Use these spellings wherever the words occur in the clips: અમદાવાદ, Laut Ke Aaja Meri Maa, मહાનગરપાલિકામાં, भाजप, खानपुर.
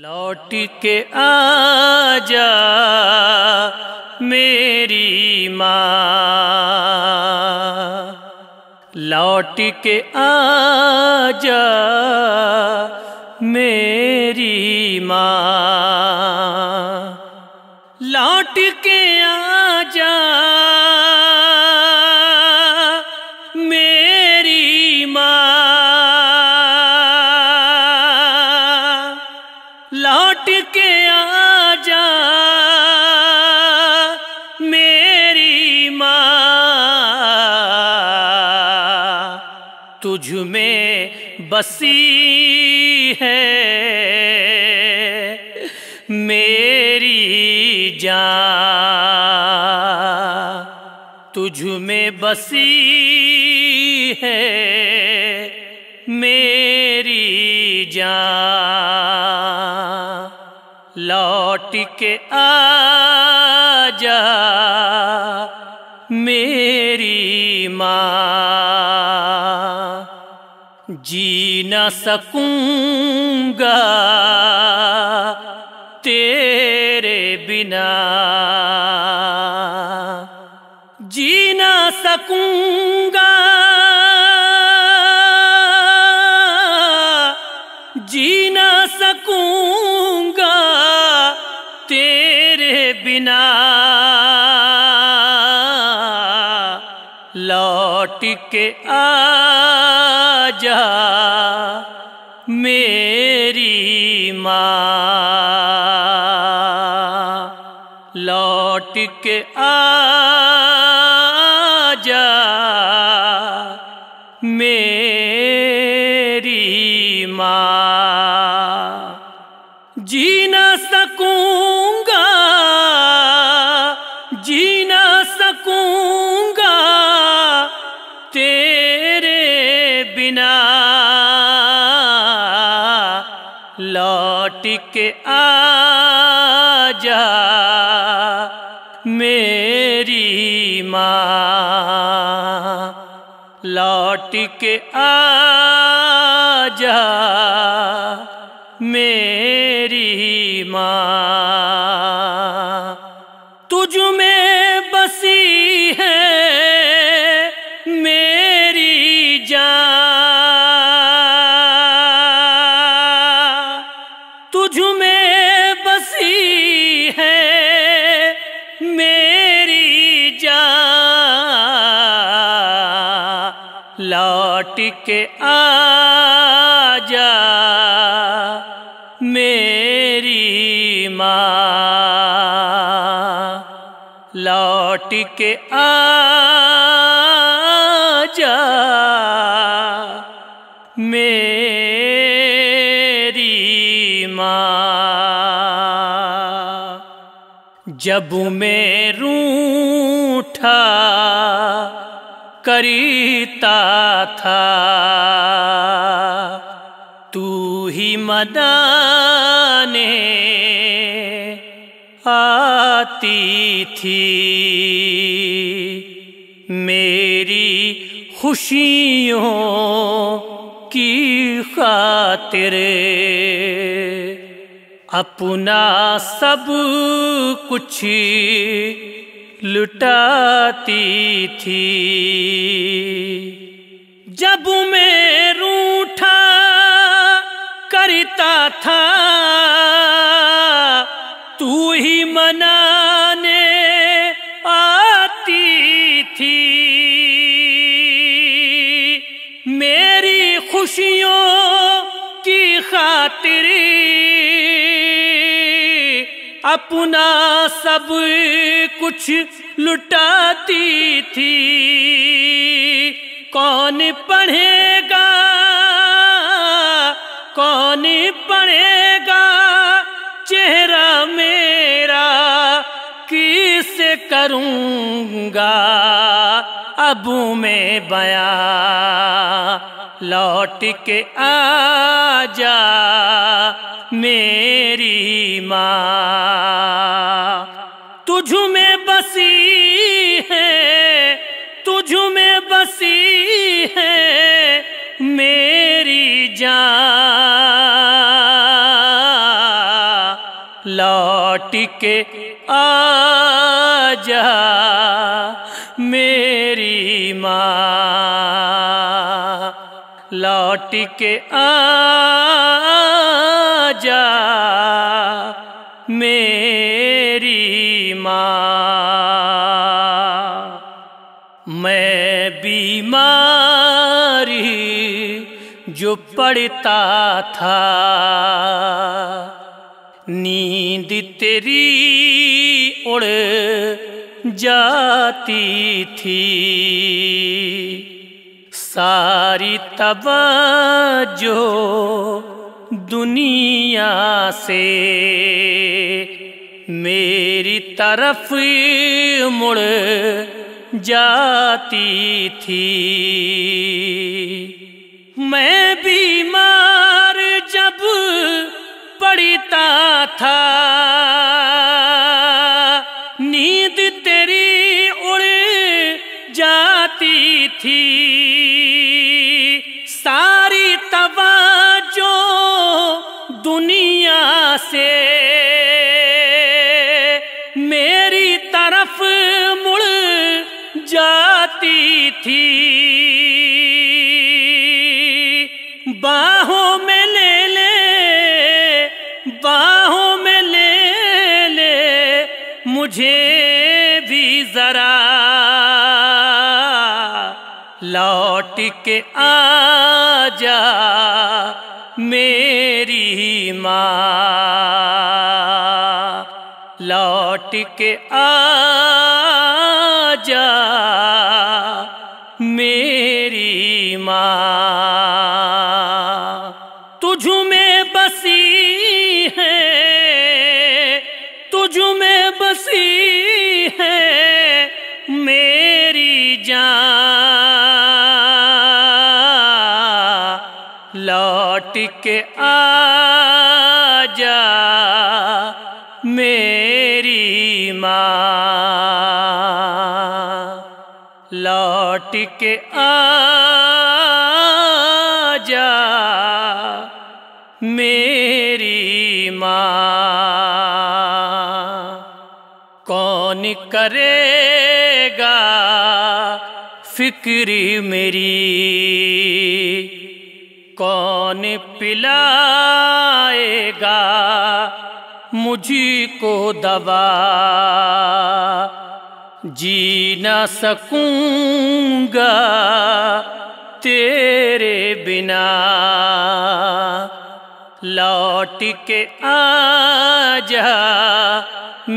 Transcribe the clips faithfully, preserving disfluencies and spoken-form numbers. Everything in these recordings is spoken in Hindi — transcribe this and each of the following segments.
लौट के आजा मेरी माँ, लौट के आजा मेरी माँ, लौट के आजा लौट के आजा मेरी माँ। तुझ में बसी है मेरी जान, तुझ में बसी है मेरी जान। लौट के आजा मेरी माँ, जी न सकूँगा तेरे बिना, जी न सकूँगा जीना सकूँगा तेरे बिना। लौट के आजा मेरी माँ, लौट के आजा मेरी माँ। जी न सकूँगा जी न सकूँगा तेरे बिना। लौट के आजा मेरी माँ, लौट के आजा मेरी माँ। तुझ में बसी है मेरी जान, तुझ में बसी है मेरी जान। लौट के आजा मेरी माँ, लौट के आजा मेरी माँ। जब मैं रूठा करता था तू ही मदाने आती थी, मेरी खुशियों की खातिर अपना सब कुछ लुटाती थी। जब मैं रूठा करता था तू ही मनाने आती थी, मेरी खुशियों की खातिर अपना सब कुछ लुटाती थी। कौन पढ़ेगा कौन पढ़ेगा चेहरा मेरा, किसे करूँगा अब मैं बयां। लौट के आजा मेरी माँ, तुझ में बसी है तुझ में बसी है मेरी जान। लौट के आजा मेरी माँ, लौट के आजा मेरी माँ। मैं बीमारी जो पड़ता था, नींद तेरी उड़ जाती थी, सारी तवज्जो दुनिया से मेरी तरफ मुड़ जाती थी। मैं बीमार जब पड़ता था, नींद तेरी उड़ जाती थी, सारी तवज्जो दुनिया से मेरी तरफ मुड़ जाती थी। बाहों में ले ले, बाहों में ले ले मुझे भी जरा, लौट के आजा मेरी माँ, लौट के आजा मेरी माँ। तुझ में बसी है, तुझ में बसी है मेरी जान, लौट के आजा मेरी माँ, लौट के आजा मेरी माँ। कौन करेगा फिक्री मेरी, कौन पिलाएगा मुझको दवा, जी ना सकूँगा तेरे बिना, लौट के आजा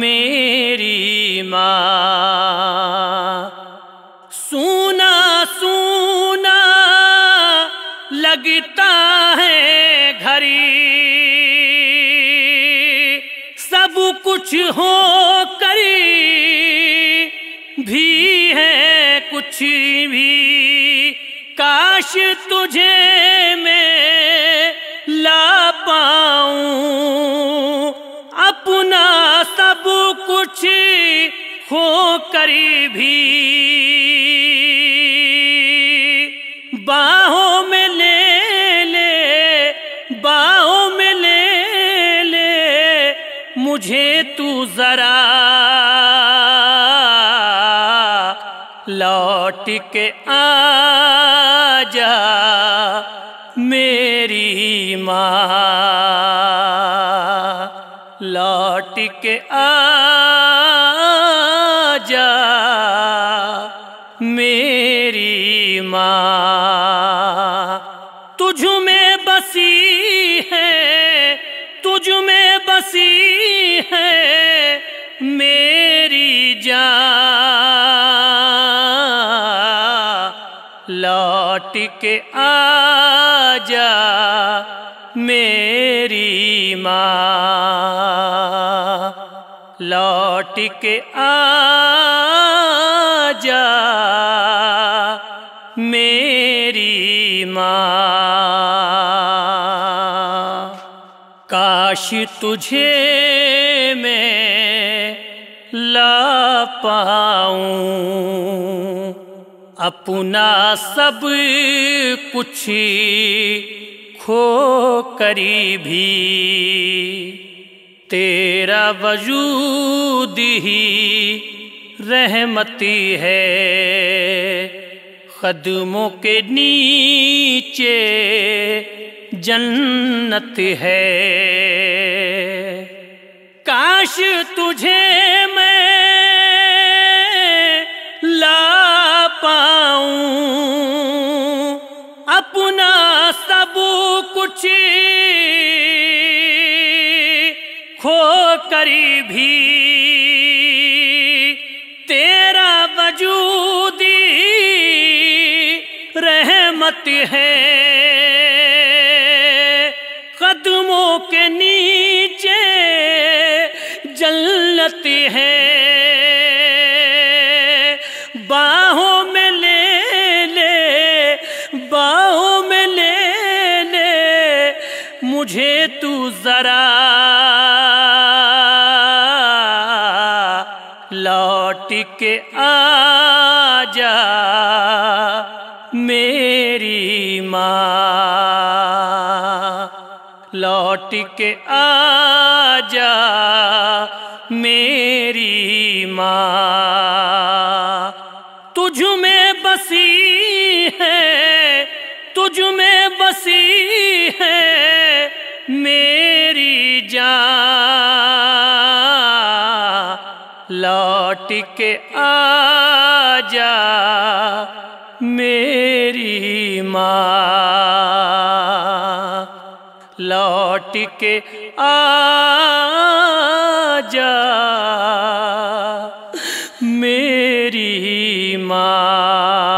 मेरी माँ। सूना सूना लगता है घड़ी, सब कुछ हो कर भी है कुछ भी, काश तुझे मैं ला पाऊं, अपना सब कुछ खो कर भी। बाहों में ले ले, बाहों में ले ले मुझे तू जरा, लौट के आजा मेरी माँ, लौट के आजा मेरी माँ। तुझ में बसी है, तुझ में बसी है मेरी जान, लौट के आजा मेरी माँ, लौट के आजा मेरी माँ। काश तुझे मैं ला पाऊं, अपना सब कुछ खो करी भी, तेरा वजूद ही रहमती है। कदमों के नीचे जन्नत है। काश तुझे मैं ला पाऊं, अपना सब कुछ खो करी भी तेरा वजूद रहमत है। कदमों के नीचे जन्नत है। बाहों में ले ले, बाहों में ले ले मुझे तू जरा, लौट के आजा मेरी माँ, लौट के आजा मेरी माँ। तुझ में बसी है, तुझ में बसी है मेरी जान, लौट के आजा मेरी माँ, लौट के आजा मेरी माँ।